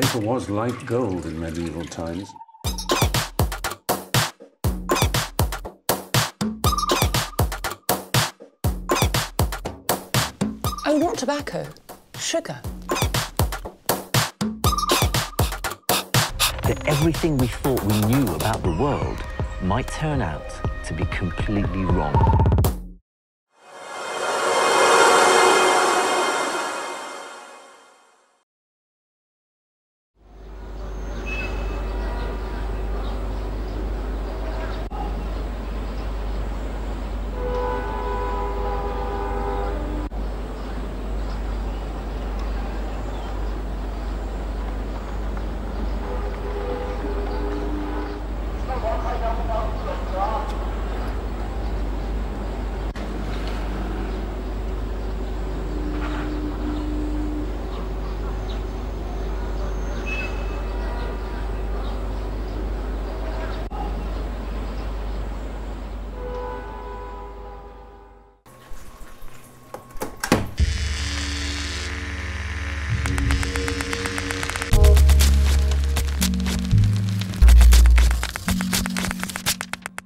Paper was like gold in medieval times. Oh, not tobacco, sugar. That everything we thought we knew about the world might turn out to be completely wrong.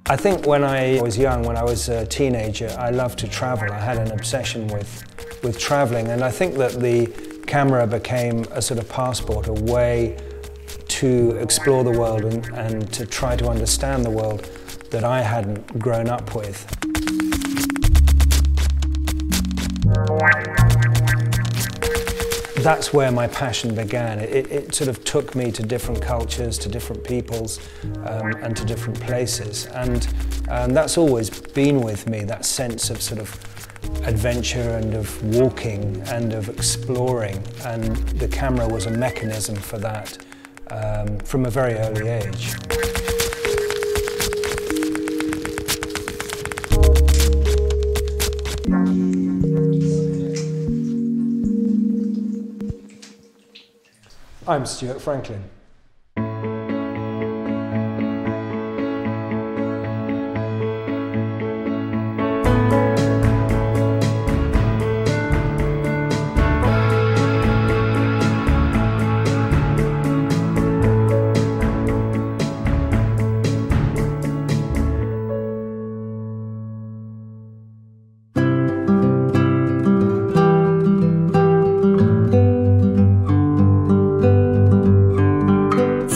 I think when I was young, when I was a teenager, I loved to travel. I had an obsession with traveling, and I think that the camera became a sort of passport, a way to explore the world and to try to understand the world that I hadn't grown up with. That's where my passion began. It sort of took me to different cultures, to different peoples, and to different places. And that's always been with me, that sense of sort of adventure and of walking and of exploring. And the camera was a mechanism for that from a very early age. I'm Stuart Franklin.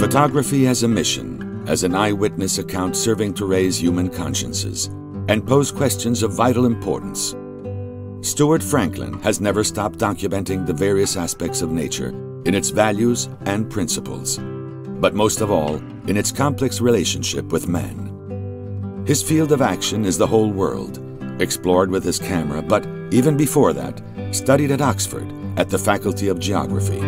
Photography as a mission, as an eyewitness account serving to raise human consciences and pose questions of vital importance. Stuart Franklin has never stopped documenting the various aspects of nature in its values and principles, but most of all, in its complex relationship with man. His field of action is the whole world, explored with his camera, but even before that, studied at Oxford at the Faculty of Geography.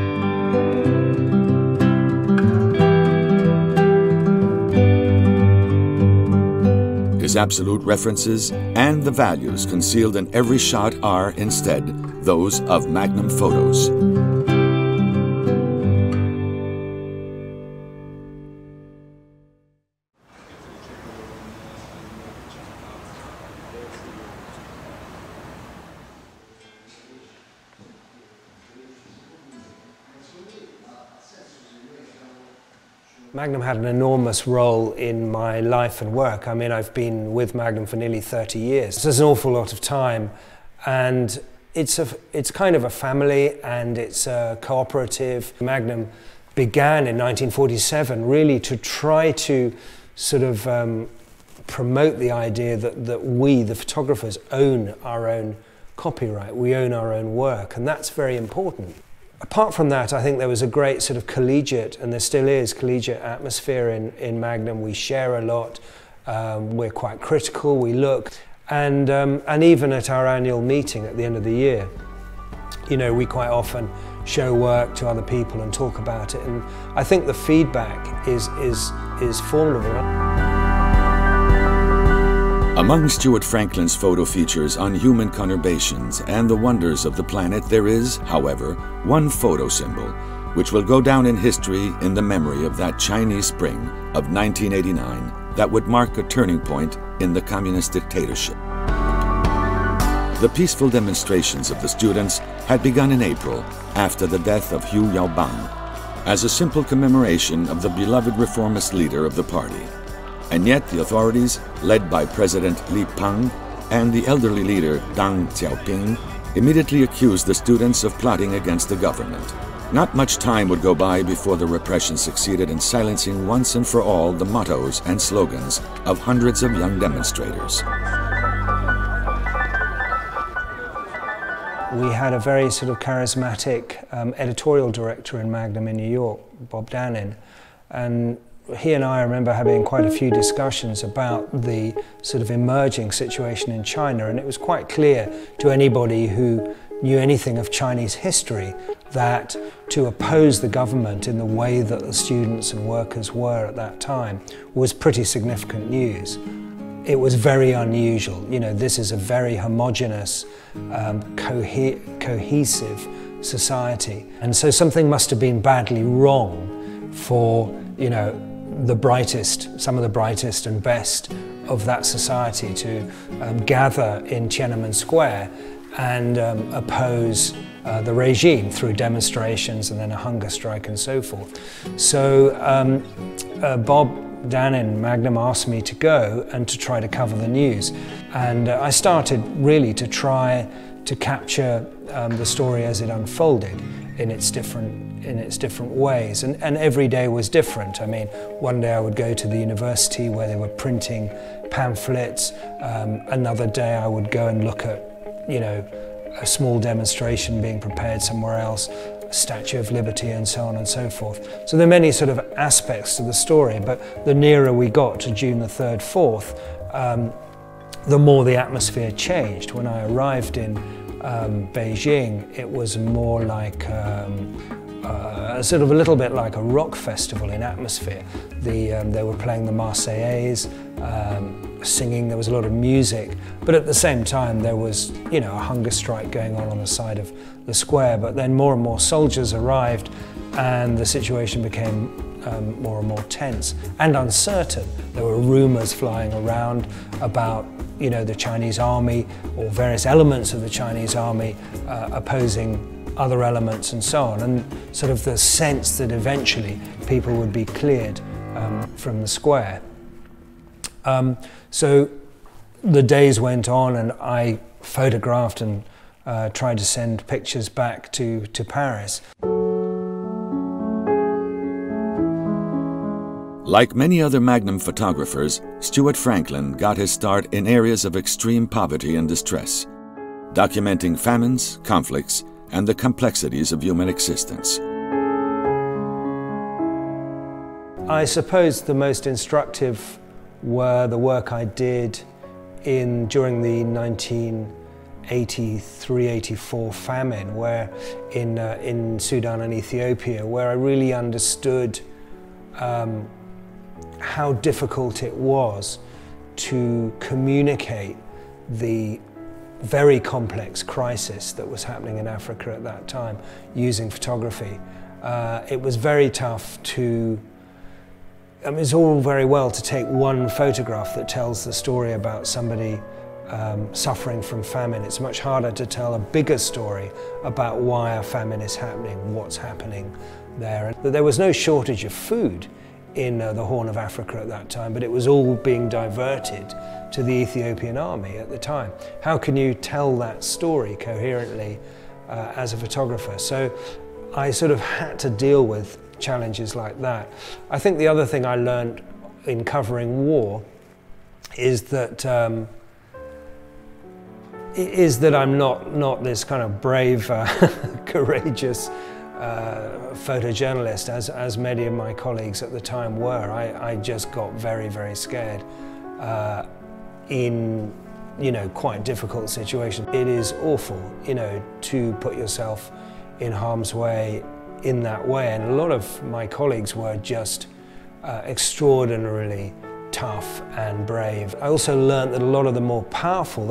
His absolute references and the values concealed in every shot are, instead, those of Magnum Photos. Magnum had an enormous role in my life and work. I mean, I've been with Magnum for nearly 30 years. So there's an awful lot of time, and it's kind of a family, and it's a cooperative. Magnum began in 1947 really to try to sort of promote the idea that we, the photographers, own our own copyright, we own our own work, and that's very important. Apart from that, I think there was a great sort of collegiate, and there still is, collegiate atmosphere in Magnum. We share a lot, we're quite critical, we look, and even at our annual meeting at the end of the year, you know, we quite often show work to other people and talk about it, and I think the feedback is formidable. Among Stuart Franklin's photo features on human conurbations and the wonders of the planet, there is, however, one photo symbol which will go down in history in the memory of that Chinese spring of 1989 that would mark a turning point in the communist dictatorship. The peaceful demonstrations of the students had begun in April after the death of Hu Yaobang, as a simple commemoration of the beloved reformist leader of the party. And yet the authorities, led by President Li Peng and the elderly leader Deng Xiaoping, immediately accused the students of plotting against the government. Not much time would go by before the repression succeeded in silencing once and for all the mottos and slogans of hundreds of young demonstrators. We had a very sort of charismatic editorial director in Magnum in New York, Bob Dannen, and he and I remember having quite a few discussions about the sort of emerging situation in China, and it was quite clear to anybody who knew anything of Chinese history that to oppose the government in the way that the students and workers were at that time was pretty significant news. It was very unusual. You know, this is a very homogenous, cohesive society. And so something must have been badly wrong for, you know, the brightest, some of the brightest and best of that society to gather in Tiananmen Square and oppose the regime through demonstrations and then a hunger strike and so forth. So Bob Dannen, Magnum, asked me to go and to try to cover the news. And I started really to try to capture the story as it unfolded in its different ways. And every day was different. I mean, one day I would go to the university where they were printing pamphlets. Another day I would go and look at, you know, a small demonstration being prepared somewhere else, a Statue of Liberty and so on and so forth. So there are many sort of aspects to the story, but the nearer we got to June the 3rd, 4th, the more the atmosphere changed. When I arrived in Beijing, it was more like sort of a little bit like a rock festival in atmosphere. They were playing the Marseillaise, singing, there was a lot of music, but at the same time there was, you know, a hunger strike going on the side of the square, but then more and more soldiers arrived and the situation became more and more tense and uncertain. There were rumours flying around about, you know, the Chinese army or various elements of the Chinese army opposing other elements and so on, and sort of the sense that eventually people would be cleared from the square. So the days went on and I photographed and tried to send pictures back to Paris. Like many other Magnum photographers, Stuart Franklin got his start in areas of extreme poverty and distress, documenting famines, conflicts, and the complexities of human existence. I suppose the most instructive were the work I did during the 1983-84 famine, where in Sudan and Ethiopia, where I really understood how difficult it was to communicate the very complex crisis that was happening in Africa at that time using photography. It was very tough to, I mean, it's all very well to take one photograph that tells the story about somebody suffering from famine. It's much harder to tell a bigger story about why a famine is happening, what's happening there. There was no shortage of food in the Horn of Africa at that time, but it was all being diverted to the Ethiopian army at the time. How can you tell that story coherently as a photographer? So I sort of had to deal with challenges like that. I think the other thing I learned in covering war is that I'm not this kind of brave, courageous photojournalist as many of my colleagues at the time were. I just got very, very scared in, you know, quite difficult situations. It is awful, you know, to put yourself in harm's way in that way, and a lot of my colleagues were just extraordinarily tough and brave. I also learned that a lot of the most powerful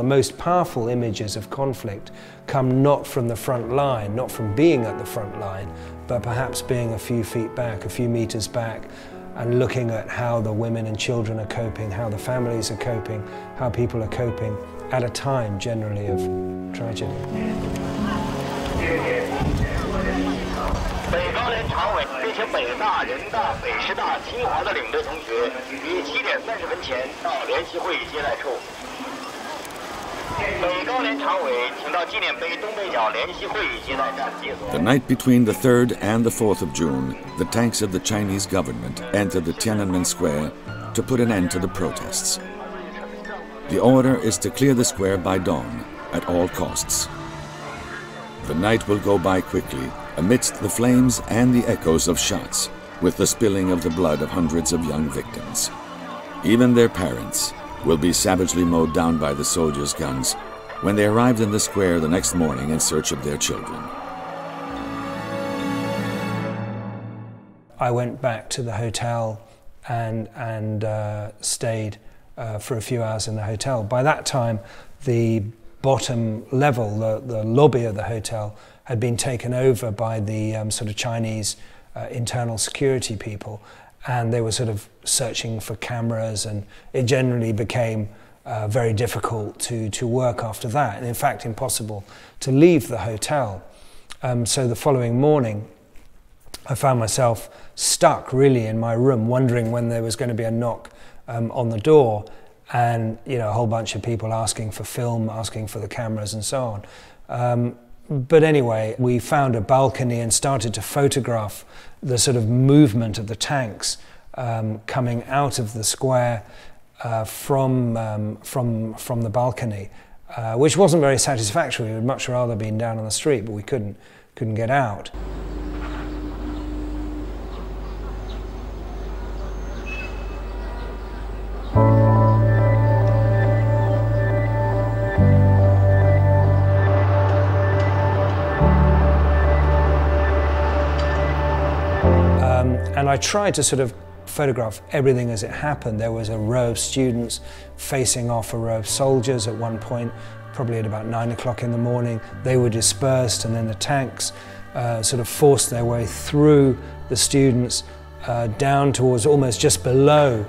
images of conflict come not from the front line, not from being at the front line, but perhaps being a few feet back, a few meters back, and looking at how the women and children are coping, how the families are coping, how people are coping at a time generally of tragedy. The night between the 3rd and the 4th of June, the tanks of the Chinese government entered the Tiananmen Square to put an end to the protests. The order is to clear the square by dawn at all costs. The night will go by quickly amidst the flames and the echoes of shots, with the spilling of the blood of hundreds of young victims. Even their parents will be savagely mowed down by the soldiers' guns when they arrived in the square the next morning in search of their children. I went back to the hotel and stayed for a few hours in the hotel. By that time, the bottom level, the lobby of the hotel, had been taken over by the sort of Chinese internal security people, and they were sort of searching for cameras, and it generally became very difficult to work after that, and in fact impossible to leave the hotel. So the following morning, I found myself stuck really in my room, wondering when there was going to be a knock on the door, and you know, a whole bunch of people asking for film, asking for the cameras and so on. But anyway, we found a balcony and started to photograph the sort of movement of the tanks coming out of the square from the balcony, which wasn't very satisfactory. We would much rather been down on the street, but we couldn't get out. And I tried to sort of photograph everything as it happened. There was a row of students facing off a row of soldiers at one point, probably at about 9 o'clock in the morning. They were dispersed, and then the tanks sort of forced their way through the students down towards almost just below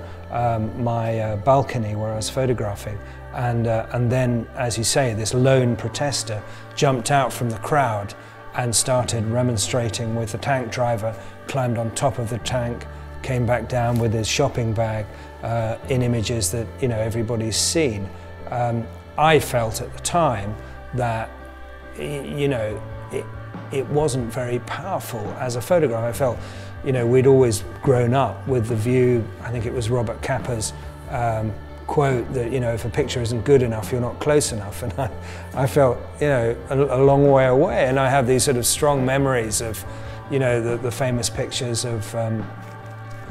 my balcony where I was photographing. And then, as you say, this lone protester jumped out from the crowd and started remonstrating with the tank driver, climbed on top of the tank, came back down with his shopping bag in images that, you know, everybody's seen. I felt at the time that, you know, it wasn't very powerful as a photograph. I felt, you know, we'd always grown up with the view, I think it was Robert Capa's quote that, you know, if a picture isn't good enough, you're not close enough. And I felt, you know, a long way away. And I have these sort of strong memories of, you know, the famous pictures of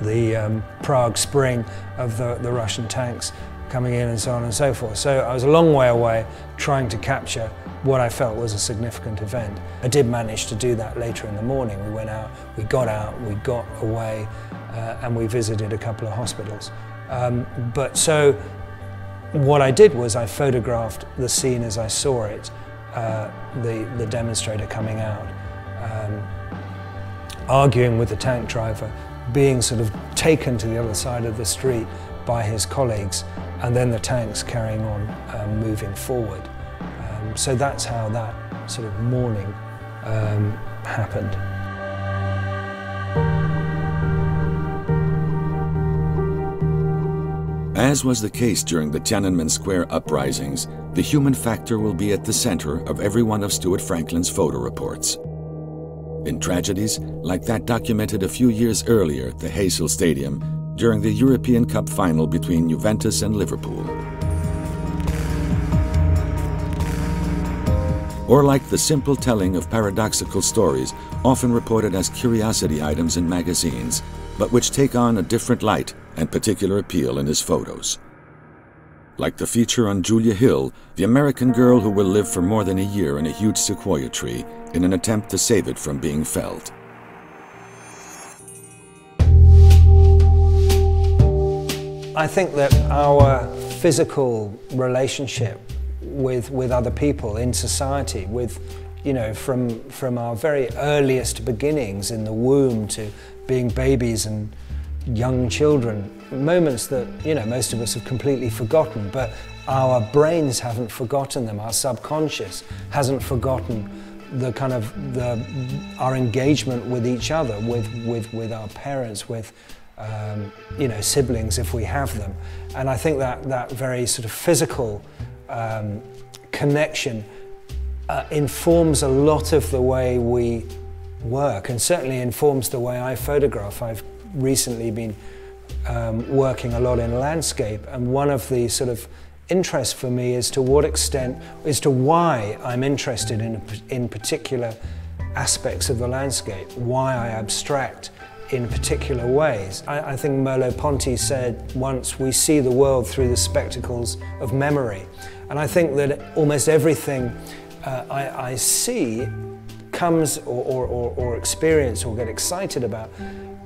the Prague Spring, of the Russian tanks coming in and so on and so forth. So I was a long way away trying to capture what I felt was a significant event. I did manage to do that later in the morning. We went out, we got away, and we visited a couple of hospitals. But so what I did was I photographed the scene as I saw it, the demonstrator coming out, arguing with the tank driver, being sort of taken to the other side of the street by his colleagues, and then the tanks carrying on moving forward. So that's how that sort of morning happened. As was the case during the Tiananmen Square uprisings, the human factor will be at the center of every one of Stuart Franklin's photo reports. In tragedies like that documented a few years earlier at the Heysel Stadium during the European Cup final between Juventus and Liverpool. Or like the simple telling of paradoxical stories often reported as curiosity items in magazines, but which take on a different light and particular appeal in his photos. Like the feature on Julia Hill, the American girl who will live for more than a year in a huge sequoia tree in an attempt to save it from being felled. I think that our physical relationship with other people in society, with, you know, from our very earliest beginnings in the womb to being babies and young children, moments that, you know, most of us have completely forgotten, but our brains haven't forgotten them, our subconscious hasn't forgotten the kind of our engagement with each other, with our parents, with you know, siblings if we have them. And I think that that very sort of physical connection informs a lot of the way we work, and certainly informs the way I photograph. I've recently been working a lot in landscape, and one of the sort of interest for me is to what extent, is to why I'm interested in particular aspects of the landscape, why I abstract in particular ways. I think Merleau-Ponty said once, we see the world through the spectacles of memory. And I think that almost everything I see comes or experience or get excited about,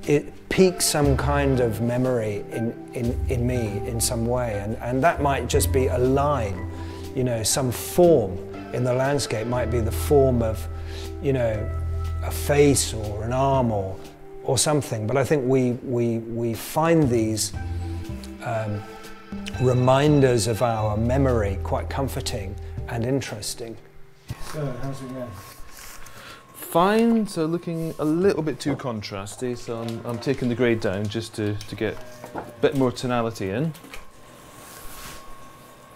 it piques some kind of memory in me in some way, and that might just be a line, you know, some form in the landscape might be the form of, you know, a face or an arm or something. But I think we find these reminders of our memory quite comforting and interesting. So, how's it going? Fine, so looking a little bit too contrasty, so I'm taking the grade down just to get a bit more tonality in.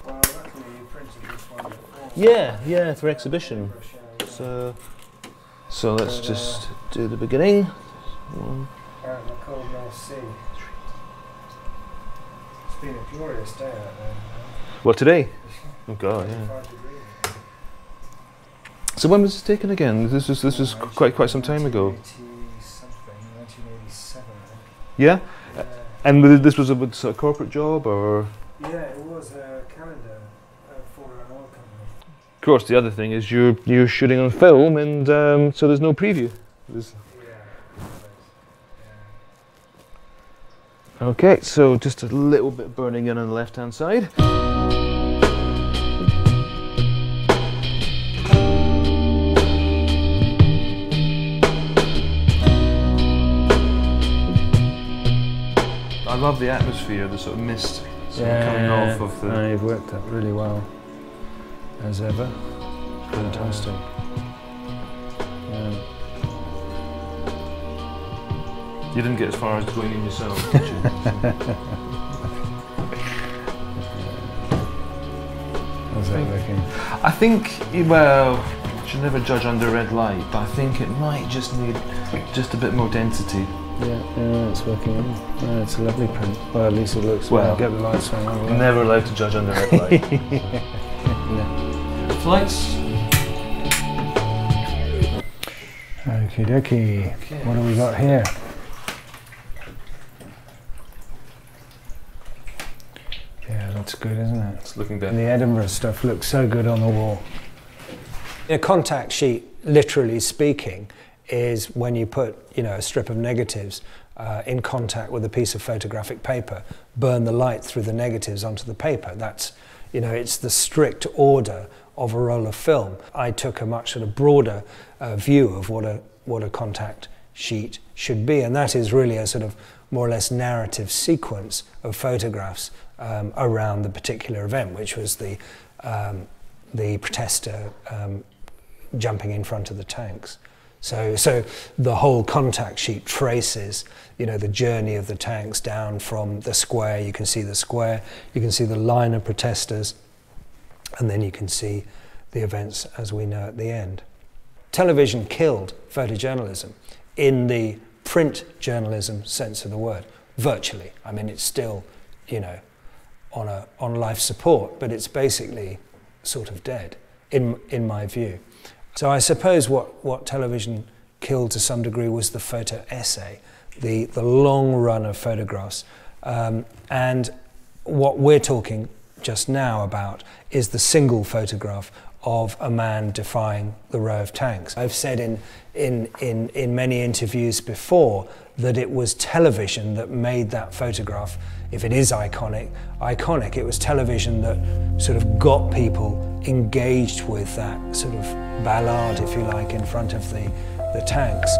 Well, luckily you printed this one before. Yeah, yeah, for exhibition. So let's just do the beginning. One. Apparently cold North Sea. It's been a glorious day out there. Well, today? Oh God, yeah. So when was this taken again? This was quite some time ago. 1987. Yeah, and this was a corporate job, or? Yeah, it was a calendar for an oil company. Of course, the other thing is you're shooting on film, and so there's no preview. There's yeah. Okay, so just a little bit burning in on the left-hand side. I love the atmosphere, the sort of mist coming off of the... Yeah, you've worked that really well, as ever. Fantastic. Yeah. You didn't get as far as going in yourself, did you? How's that looking? I think, well, you should never judge under red light, but I think it might just need just a bit more density. Yeah, it's working. Yeah, it's a lovely print. Well, at least it looks well. Get the lights on. I'm never allowed to judge under red light. Yeah. Lights. Okie dokie. Okay. What do we got here? Yeah, that's good, isn't it? It's looking better. And the Edinburgh stuff looks so good on the wall. A contact sheet, literally speaking, is when you put, you know, a strip of negatives in contact with a piece of photographic paper, burn the light through the negatives onto the paper. That's, you know, it's the strict order of a roll of film. I took a much sort of broader view of what a contact sheet should be, and that is really a sort of more or less narrative sequence of photographs around the particular event, which was the protester jumping in front of the tanks. So the whole contact sheet traces, you know, the journey of the tanks down from the square. You can see the square, you can see the line of protesters, and then you can see the events as we know at the end. Television killed photojournalism in the print journalism sense of the word, virtually. I mean, it's still, you know, on life support, but it's basically sort of dead, in my view. So I suppose what television killed to some degree was the photo essay, the long run of photographs. And what we're talking just now about is the single photograph of a man defying the row of tanks. I've said in many interviews before that it was television that made that photograph, if it is iconic. It was television that sort of got people engaged with that sort of ballad, if you like, in front of the tanks.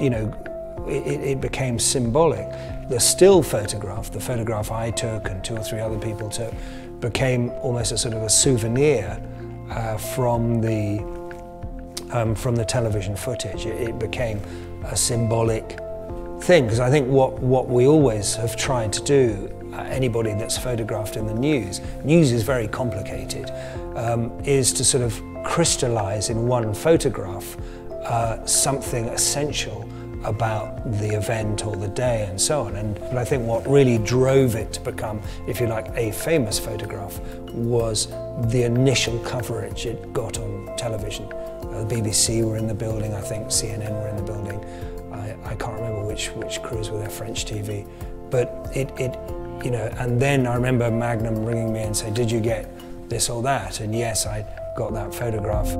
you know, it became symbolic. The still photograph, the photograph I took and 2 or 3 other people took, became almost a sort of a souvenir from the television footage. It became a symbolic thing, because I think what we always have tried to do, anybody that's photographed in the news is very complicated, is to sort of crystallize in one photograph something essential about the event or the day and so on. But I think what really drove it to become, if you like, a famous photograph was the initial coverage it got on television. The BBC were in the building, I think CNN were in the building. I can't remember which crews were there, French TV. But it, you know, and then I remember Magnum ringing me and saying, did you get this or that? And yes, I got that photograph.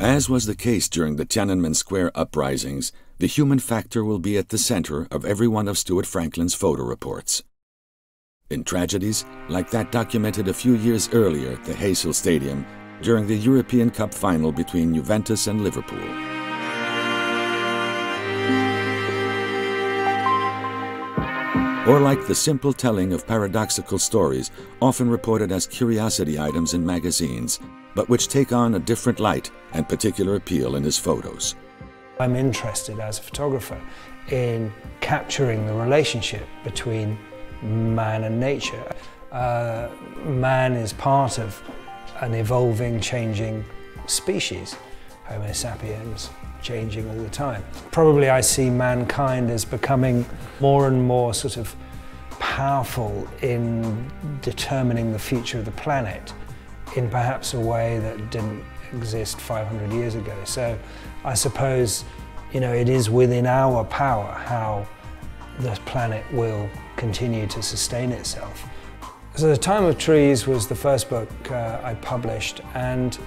As was the case during the Tiananmen Square uprisings, the human factor will be at the center of every one of Stuart Franklin's photo reports. In tragedies, like that documented a few years earlier at the Heysel Stadium during the European Cup final between Juventus and Liverpool. Or like the simple telling of paradoxical stories, often reported as curiosity items in magazines, but which take on a different light and particular appeal in his photos. I'm interested as a photographer in capturing the relationship between man and nature. Man is part of an evolving, changing species. Homo sapiens, changing all the time. Probably I see mankind as becoming more and more sort of powerful in determining the future of the planet, in perhaps a way that didn't exist 500 years ago. So I suppose, you know, it is within our power how the planet will continue to sustain itself. So The Time of Trees was the first book I published, and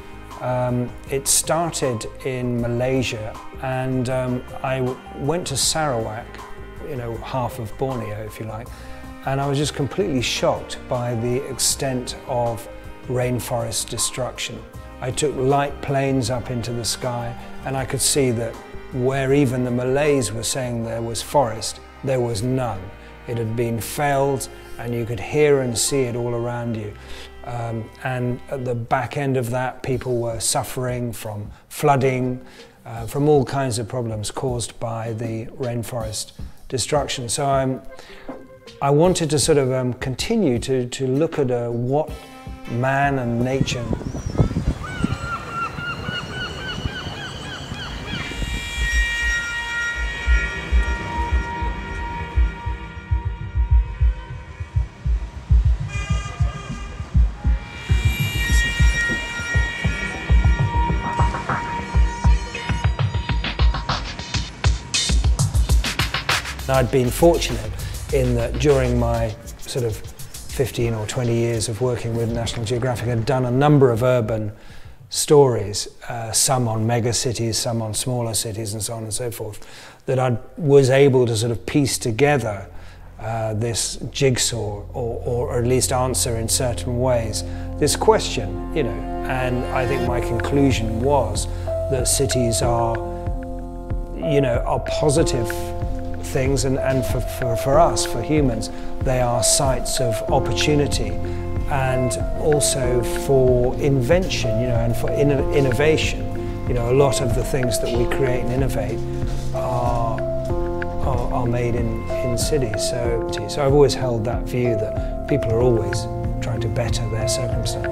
it started in Malaysia, and I went to Sarawak, you know, half of Borneo if you like, and I was just completely shocked by the extent of rainforest destruction. I took light planes up into the sky, and I could see that where even the Malays were saying there was forest, there was none. It had been felled, and you could hear and see it all around you. And at the back end of that, people were suffering from flooding, from all kinds of problems caused by the rainforest destruction. So I wanted to sort of continue to look at what man and nature. I'd been fortunate in that during my sort of 15 or 20 years of working with National Geographic, I'd done a number of urban stories, some on mega cities, some on smaller cities, and so on and so forth, that I was able to sort of piece together this jigsaw, or at least answer in certain ways this question, you know. And I think my conclusion was that cities are, you know, are positive things, and for us, for humans, they are sites of opportunity, and also for invention, you know, and for innovation. You know, a lot of the things that we create and innovate are made in cities. So I've always held that view that people are always trying to better their circumstance.